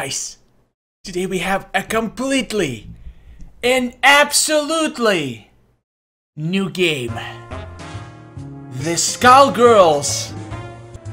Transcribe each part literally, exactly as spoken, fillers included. guys. Today we have a completely and absolutely new game. The Skullgirls.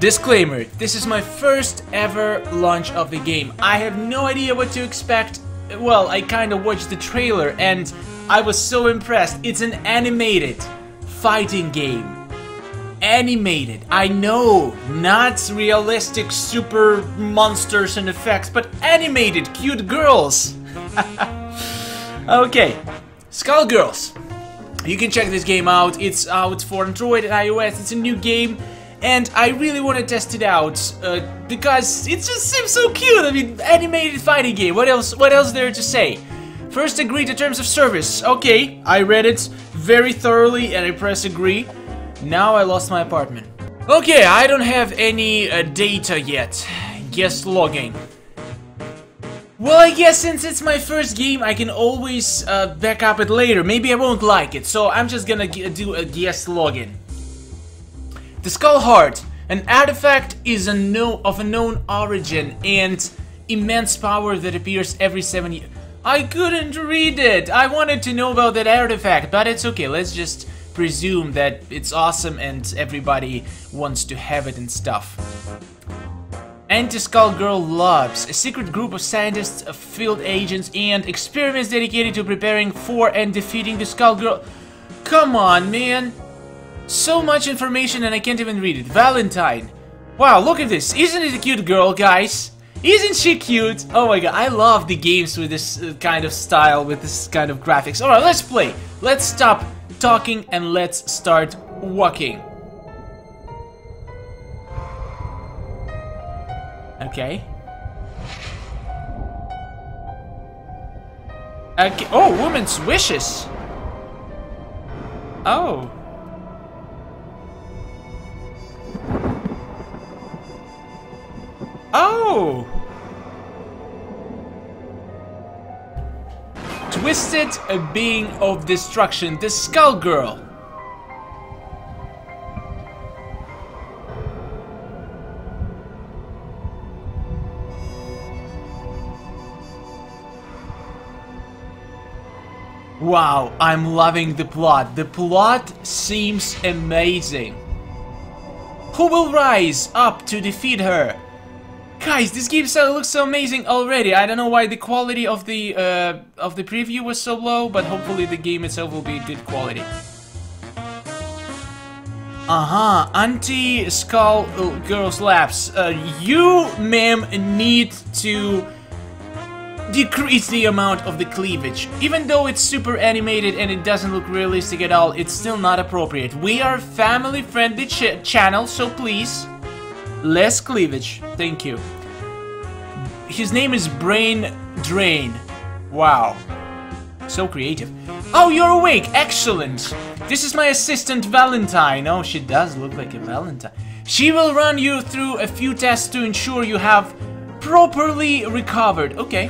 Disclaimer, this is my first ever launch of the game. I have no idea what to expect. Well, I kinda watched the trailer and I was so impressed. It's an animated fighting game. Animated, I know, not realistic super monsters and effects, but animated cute girls. Okay, Skullgirls. You can check this game out. It's out for Android and iOS. It's a new game, and I really want to test it out uh, because it just seems so cute. I mean, animated fighting game. What else? What else there to say? First, agree to terms of service. Okay, I read it very thoroughly, and I press agree. Now I lost my apartment. Okay, I don't have any uh, data yet. Guest logging. Well, I guess since it's my first game, I can always uh, back up it later. Maybe I won't like it, so I'm just gonna g do a guest login. The Skull Heart. An artifact is a no of a known origin and immense power that appears every seven years. I couldn't read it! I wanted to know about that artifact, but it's okay, let's just presume that it's awesome and everybody wants to have it and stuff. Anti-Skullgirl Labs, a secret group of scientists, field agents and experiments dedicated to preparing for and defeating the Skullgirl. Come on, man! So much information and I can't even read it. Valentine. Wow, look at this. Isn't it a cute girl, guys? Isn't she cute? Oh my god, I love the games with this kind of style, with this kind of graphics. Alright, let's play. Let's stop talking and let's start walking. Okay. Okay. Oh, woman's wishes. Oh. Oh. Twisted, a being of destruction, the Skullgirl. Wow, I'm loving the plot. The plot seems amazing. Who will rise up to defeat her? Guys, this game looks so amazing already. I don't know why the quality of the uh, of the preview was so low, but hopefully the game itself will be good quality. Uh-huh, anti-Skull Girls Labs. Uh, you, ma'am, need to decrease the amount of the cleavage. Even though it's super animated and it doesn't look realistic at all, it's still not appropriate. We are a family-friendly ch channel, so please... less cleavage, thank you. His name is Brain Drain. Wow. So creative. Oh, you're awake! Excellent! This is my assistant Valentine. Oh, she does look like a Valentine. She will run you through a few tests to ensure you have properly recovered. Okay.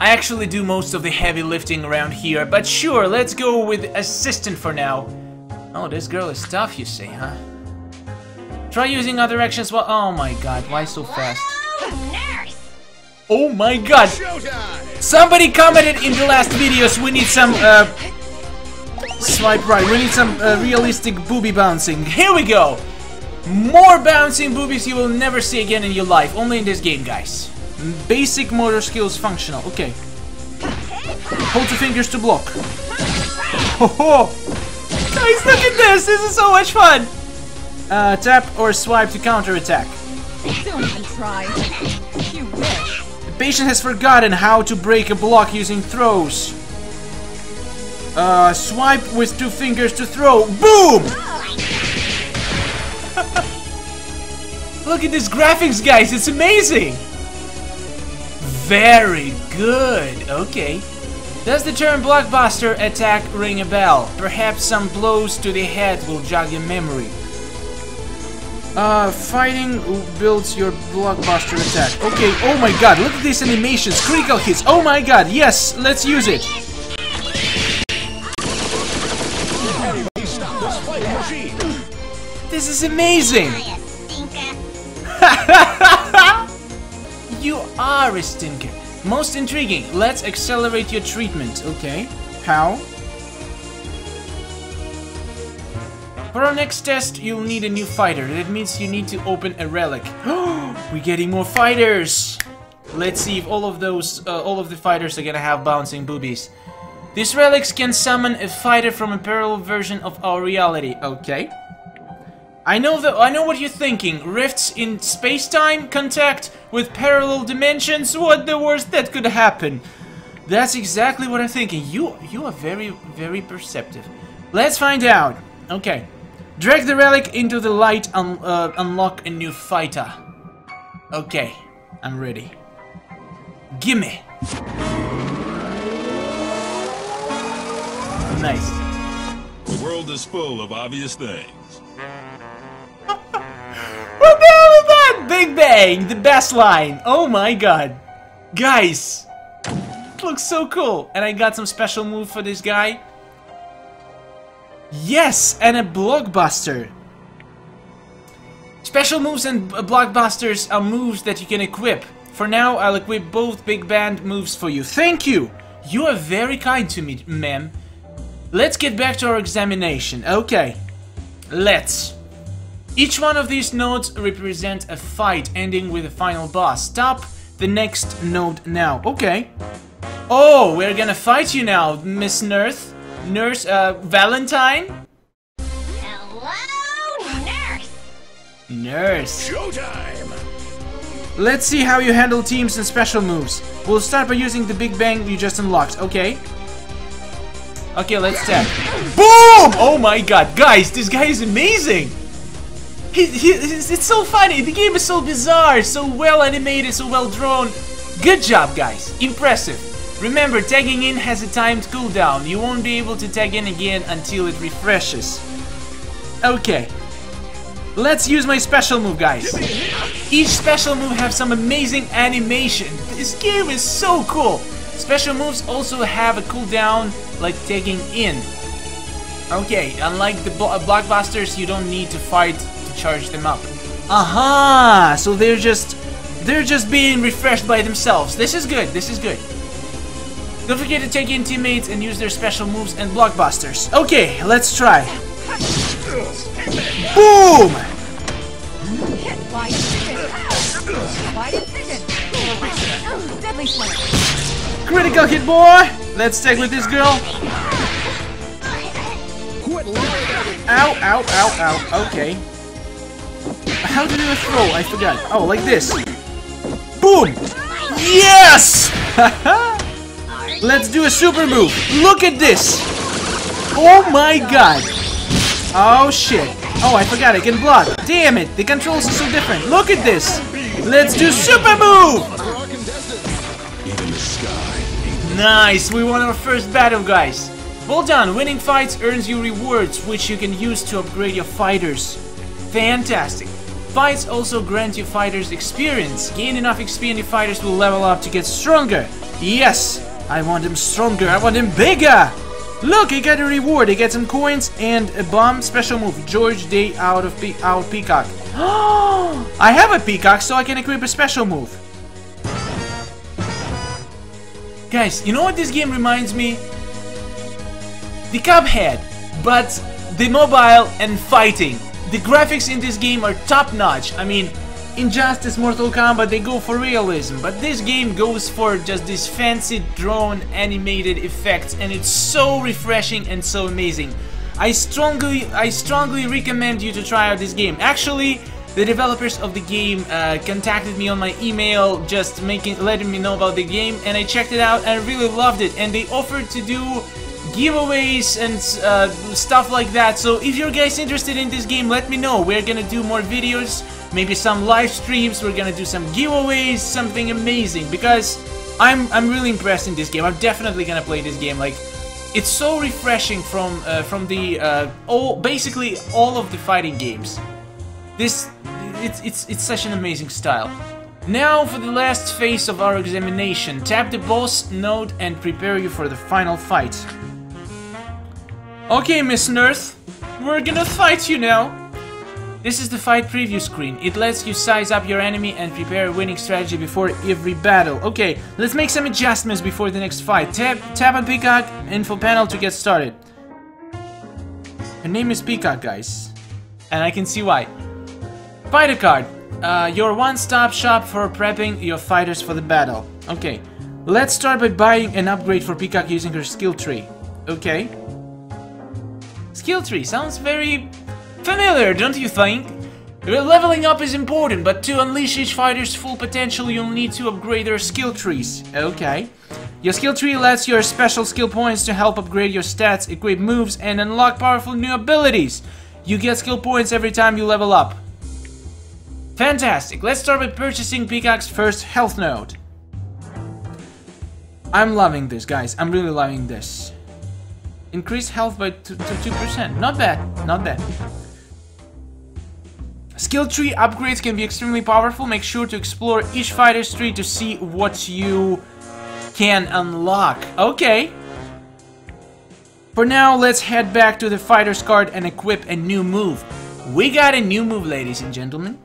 I actually do most of the heavy lifting around here, but sure, let's go with assistant for now. Oh, this girl is tough, you say, huh? Try using other actions while- oh my god, why so fast? Oh my god! Somebody commented in the last videos, we need some, uh... swipe right, we need some uh, realistic booby bouncing. Here we go! More bouncing boobies you will never see again in your life, only in this game, guys. Basic motor skills functional, okay. Hold your fingers to block. Ho ho! Guys, look at this! This is so much fun! Uh, tap or swipe to counter-attack. Don't even try. You wish. The patient has forgotten how to break a block using throws. Uh, swipe with two fingers to throw. Boom! Look at these graphics, guys. It's amazing. Very good. Okay. Does the term blockbuster attack ring a bell? Perhaps some blows to the head will jog your memory. Uh, fighting builds your blockbuster attack. Okay, oh my god, look at these animations, critical hits, oh my god, yes, let's use it! This is amazing! you are a stinker. Most intriguing. Let's accelerate your treatment. Okay. How? For our next test, you'll need a new fighter. That means you need to open a relic. We're getting more fighters. Let's see if all of those, uh, all of the fighters are gonna have bouncing boobies. These relics can summon a fighter from a parallel version of our reality. Okay. I know the, I know what you're thinking. Rifts in space-time, contact with parallel dimensions. What the worst that could happen? That's exactly what I'm thinking. You, you are very, very perceptive. Let's find out. Okay. Drag the relic into the light and un uh, unlock a new fighter. Okay, I'm ready. Gimme. Nice. The world is full of obvious things. What the hell is that? Big Bang, the best line. Oh my god. Guys, it looks so cool. And I got some special move for this guy. Yes, and a blockbuster. Special moves and blockbusters are moves that you can equip. For now, I'll equip both Big Band moves for you. Thank you. You are very kind to me, ma'am. Let's get back to our examination. Okay, let's. Each one of these nodes represents a fight ending with a final boss. Stop the next node now. Okay. Oh, we're gonna fight you now, Miss Nurse. Nurse, uh, Valentine? Hello, Nurse! Nurse. Showtime! Let's see how you handle teams and special moves. We'll start by using the Big Bang you just unlocked. Okay. Okay, let's tap. Boom! Oh my god, guys, this guy is amazing! He, he, it's so funny, the game is so bizarre, so well animated, so well drawn. Good job, guys, impressive. Remember, tagging in has a timed cooldown. You won't be able to tag in again until it refreshes. Okay. Let's use my special move, guys. Each special move has some amazing animation. This game is so cool. Special moves also have a cooldown, like tagging in. Okay, unlike the blo blockbusters, you don't need to fight to charge them up. Aha! So they're just they're just being refreshed by themselves. This is good. This is good. Don't forget to take in teammates and use their special moves and blockbusters. Okay, let's try. Boom! Critical hit, boy! Let's take with this girl. Ow, ow, ow, ow. Okay. How do you throw? I forgot. Oh, like this. Boom! Yes! Haha! Let's do a super move. Look at this. Oh my god. Oh shit. Oh, I forgot I can block. Damn it. The controls are so different. Look at this. Let's do super move. Nice. We won our first battle, guys. Well done. Winning fights earns you rewards, which you can use to upgrade your fighters. Fantastic. Fights also grant your fighters experience. Gain enough X P and your fighters will level up to get stronger. Yes. I want him stronger, I want him bigger! Look, I got a reward, I got some coins and a bomb special move. George Day out of pe out Peacock. Oh, I have a Peacock, so I can equip a special move. Guys, you know what this game reminds me? The Cuphead, but the mobile and fighting. The graphics in this game are top-notch, I mean, Injustice, Mortal Kombat, they go for realism, but this game goes for just these fancy drawn animated effects, and it's so refreshing and so amazing. I strongly, I strongly recommend you to try out this game. Actually, the developers of the game uh, contacted me on my email, just making, letting me know about the game, and I checked it out and I really loved it, and they offered to do giveaways and uh, stuff like that. So if you're guys interested in this game, let me know. We're gonna do more videos. Maybe some live streams, we're gonna do some giveaways, something amazing, because I'm I'm really impressed in this game. I'm definitely gonna play this game. Like, it's so refreshing from uh, from the uh, all basically all of the fighting games. This it's it's it's such an amazing style. Now for the last phase of our examination, tap the boss node and prepare you for the final fight. Okay, Miss Nurse, we're gonna fight you now. This is the fight preview screen. It lets you size up your enemy and prepare a winning strategy before every battle. Okay, let's make some adjustments before the next fight. Tap, tap on Peacock info panel to get started. Her name is Peacock, guys, and I can see why. Fighter card. Uh, your one-stop shop for prepping your fighters for the battle. Okay, let's start by buying an upgrade for Peacock using her skill tree. Okay. Skill tree sounds very familiar, don't you think? Leveling up is important, but to unleash each fighter's full potential, you'll need to upgrade their skill trees. Okay. Your skill tree lets your special skill points to help upgrade your stats, equip moves, and unlock powerful new abilities. You get skill points every time you level up. Fantastic! Let's start with purchasing Peacock's first health node. I'm loving this, guys. I'm really loving this. Increase health by two percent. Not bad. Not bad. Skill tree upgrades can be extremely powerful. Make sure to explore each fighter's tree to see what you can unlock. Okay. For now, let's head back to the fighter's card and equip a new move. We got a new move, ladies and gentlemen.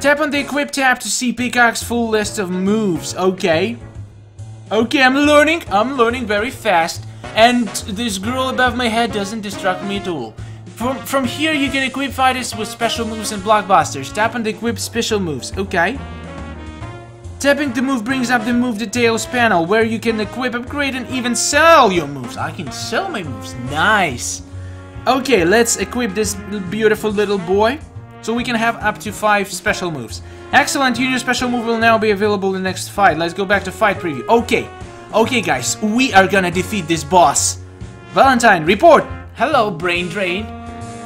Tap on the equip tab to see Peacock's full list of moves. Okay. Okay, I'm learning. I'm learning very fast. And this girl above my head doesn't distract me at all. From, from here, you can equip fighters with special moves and blockbusters. Tap on the equip special moves. Okay. Tapping the move brings up the move details panel, where you can equip, upgrade, and even sell your moves. I can sell my moves. Nice. Okay, let's equip this beautiful little boy. So we can have up to five special moves. Excellent, your new special move will now be available in the next fight. Let's go back to fight preview. Okay, okay guys, we are gonna defeat this boss. Valentine, report! Hello, Brain Drain.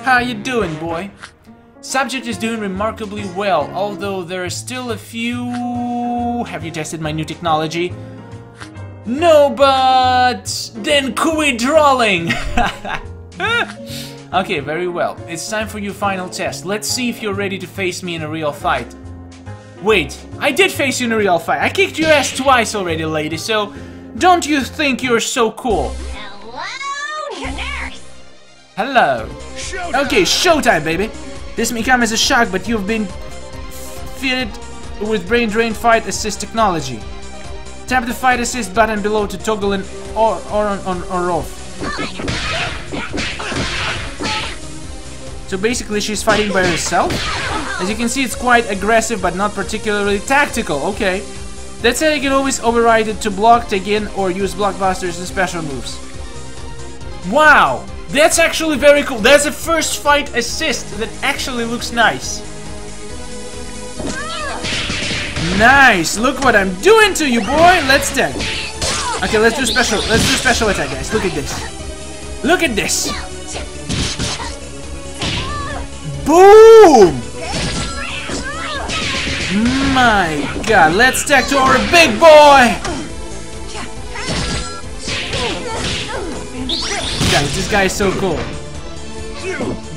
How you doing, boy? Subject is doing remarkably well, although there are still a few... Have you tested my new technology? No, but... Then quit drawing! Okay, very well. It's time for your final test. Let's see if you're ready to face me in a real fight. Wait, I did face you in a real fight. I kicked your ass twice already, lady, so don't you think you're so cool? Hello, nurse. Hello. Showtime. Okay, showtime, baby. This may come as a shock, but you've been fitted with Brain Drain Fight Assist technology. Tap the Fight Assist button below to toggle on or, or, or, or off. Oh, so basically she's fighting by herself. As you can see, it's quite aggressive but not particularly tactical. Okay. That said, you can always override it to block, take in, or use blockbusters and special moves. Wow! That's actually very cool. That's a first fight assist that actually looks nice. Nice! Look what I'm doing to you, boy! Let's tag. Okay, let's do special. Let's do special attack, guys. Look at this. Look at this! Boom! My god, let's tag to our big boy! Guys, this guy is so cool.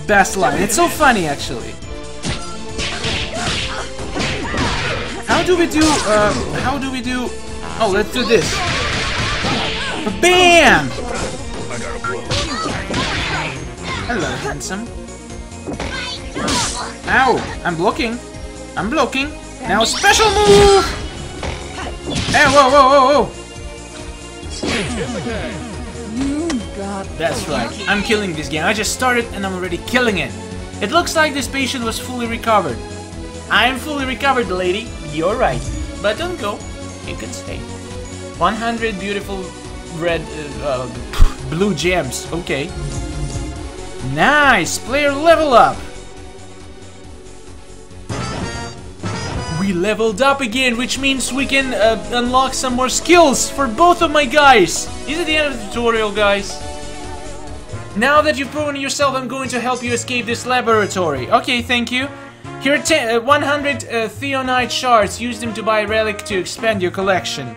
Best line. It's so funny, actually. How do we do, uh, how do we do... Oh, let's do this. Bam! Hello, handsome. Ow! I'm blocking. I'm blocking. Now special move! Hey! Whoa! Whoa! Whoa! Whoa! That's right. I'm killing this game. I just started and I'm already killing it. It looks like this patient was fully recovered. I'm fully recovered, lady. You're right. But don't go. You can stay. one hundred beautiful red, uh, uh, blue gems. Okay. Nice. Player level up. We leveled up again, which means we can uh, unlock some more skills for both of my guys. Is it the end of the tutorial, guys? Now that you've proven yourself, I'm going to help you escape this laboratory. Okay, thank you. Here are uh, one hundred uh, Theonite shards. Use them to buy a relic to expand your collection.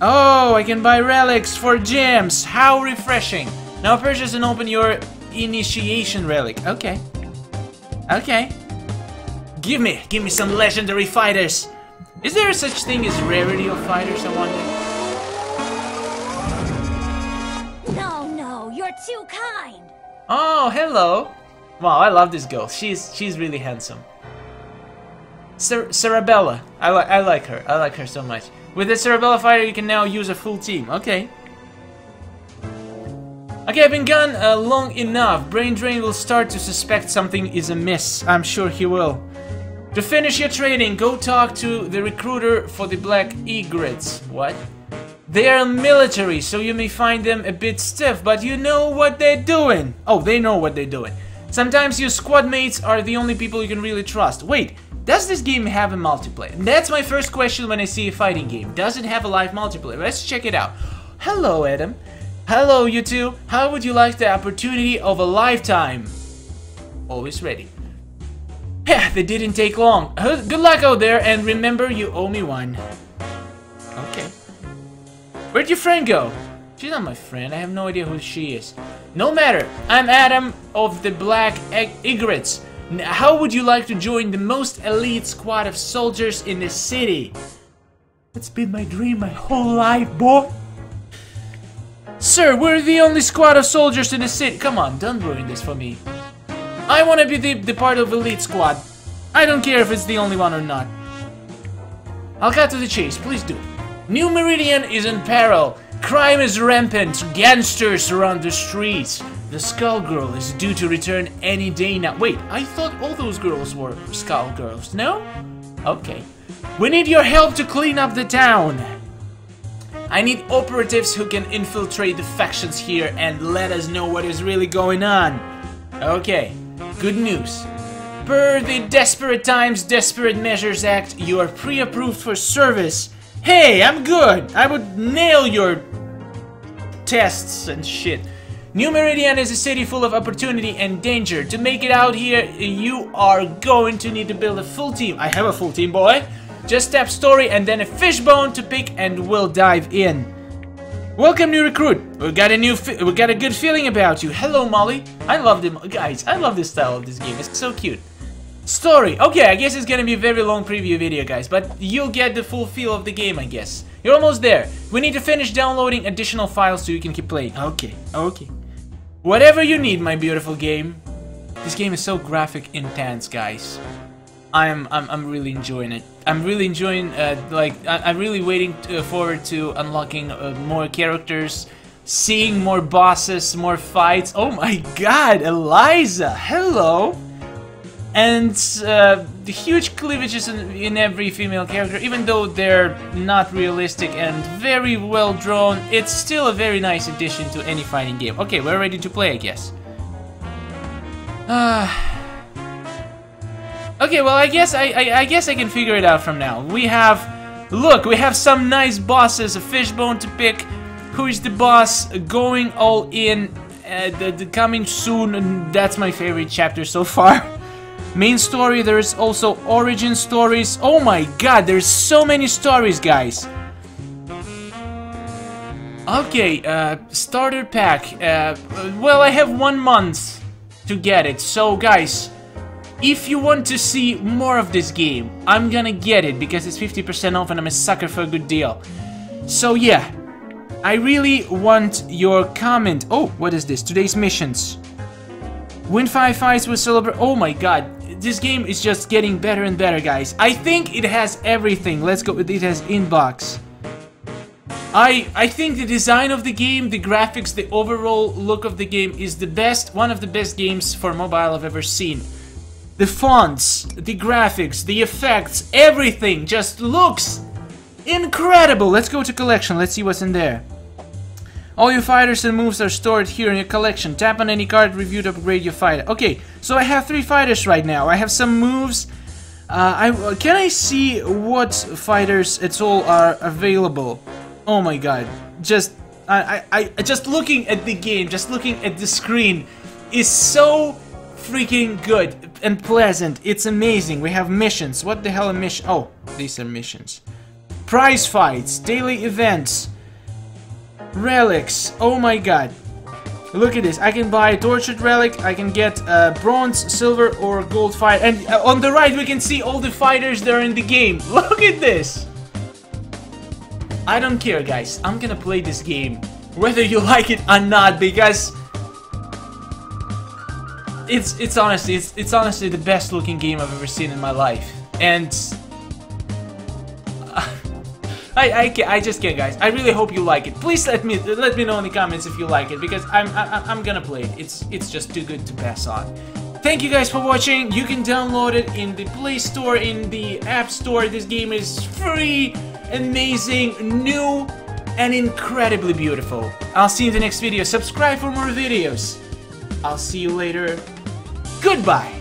Oh, I can buy relics for gems. How refreshing. Now purchase and open your initiation relic. Okay. Okay. Give me, give me some legendary fighters! Is there such thing as rarity of fighters, I wonder? No, no, you're too kind! Oh, hello! Wow, I love this girl. She's she's really handsome. Cer Cerebella. I like I like her. I like her so much. With the Cerebella fighter, you can now use a full team. Okay. Okay, I've been gone uh, long enough. Brain Drain will start to suspect something is amiss. I'm sure he will. To finish your training, go talk to the recruiter for the Black Egrets. What? They are military, so you may find them a bit stiff, but you know what they're doing. Oh, they know what they're doing. Sometimes your squad mates are the only people you can really trust. Wait, does this game have a multiplayer? That's my first question when I see a fighting game. Does it have a live multiplayer? Let's check it out. Hello, Adam. Hello, you two. How would you like the opportunity of a lifetime? Always ready. Yeah, they didn't take long. Good luck out there, and remember, you owe me one. Okay. Where'd your friend go? She's not my friend. I have no idea who she is. No matter. I'm Adam of the Black Egrets. How would you like to join the most elite squad of soldiers in the city? That's been my dream my whole life, boy. Sir, we're the only squad of soldiers in the city. Come on, don't ruin this for me. I want to be the, the part of elite squad. I don't care if it's the only one or not. I'll cut to the chase, please do. New Meridian is in peril. Crime is rampant. Gangsters run the streets. The Skullgirl is due to return any day now. Wait, I thought all those girls were Skullgirls. No? Okay. We need your help to clean up the town. I need operatives who can infiltrate the factions here and let us know what is really going on. Okay. Good news. Per the Desperate Times Desperate Measures Act, you are pre-approved for service. Hey, I'm good! I would nail your tests and shit. New Meridian is a city full of opportunity and danger. To make it out here, you are going to need to build a full team. I have a full team, boy. Just tap story and then a fishbone to pick and we'll dive in. Welcome, new recruit. We got a new fi we got a good feeling about you. Hello, Molly. I love them guys. I love the style of this game. It's so cute. Story. Okay, I guess it's gonna be a very long preview video, guys, but you'll get the full feel of the game, I guess. You're almost there. We need to finish downloading additional files so you can keep playing. Okay, okay. Whatever you need, my beautiful game. This game is so graphic intense, guys. I'm I'm, I'm really enjoying it. I'm really enjoying, uh, like, I, I'm really waiting to, uh, forward to unlocking uh, more characters, seeing more bosses, more fights. Oh my god, Eliza, hello! And uh, the huge cleavages in, in every female character, even though they're not realistic and very well drawn, it's still a very nice addition to any fighting game. Okay, we're ready to play, I guess. Uh, okay, well, I guess I, I, I guess I can figure it out from now. We have, look, we have some nice bosses, a fishbone to pick. Who is the boss? Going all in, uh, the, the coming soon. And that's my favorite chapter so far. Main story, there's also origin stories. Oh my god, there's so many stories, guys. Okay, uh, starter pack. Uh, well, I have one month to get it. So, guys, if you want to see more of this game, I'm gonna get it because it's fifty percent off and I'm a sucker for a good deal. So, yeah, I really want your comment. Oh, what is this? Today's missions. Win five fights with Cerebella. Oh my god, this game is just getting better and better, guys. I think it has everything. Let's go. It has inbox. I I think the design of the game, the graphics, the overall look of the game is the best, one of the best games for mobile I've ever seen. The fonts, the graphics, the effects, everything just looks incredible. Let's go to collection. Let's see what's in there. All your fighters and moves are stored here in your collection. Tap on any card review to upgrade your fighter. Okay, so I have three fighters right now. I have some moves. Uh, I can I see what fighters at all are available? Oh my god! Just I, I I just looking at the game, just looking at the screen, is so freaking good and pleasant. It's amazing. We have missions. What the hell are missions? Oh, these are missions. Prize fights, daily events. Relics, oh my god. Look at this, I can buy a tortured relic, I can get a bronze, silver or gold fight. And on the right we can see all the fighters that are in the game. Look at this! I don't care, guys, I'm gonna play this game, whether you like it or not, because it's it's honestly it's it's honestly the best looking game I've ever seen in my life, and I I, can't, I just can't, guys. I really hope you like it. Please let me let me know in the comments if you like it, because I'm I, I'm gonna play it. It's it's just too good to pass on. Thank you guys for watching. You can download it in the Play Store, in the App Store. This game is free, amazing, new, and incredibly beautiful. I'll see you in the next video. Subscribe for more videos. I'll see you later. Goodbye.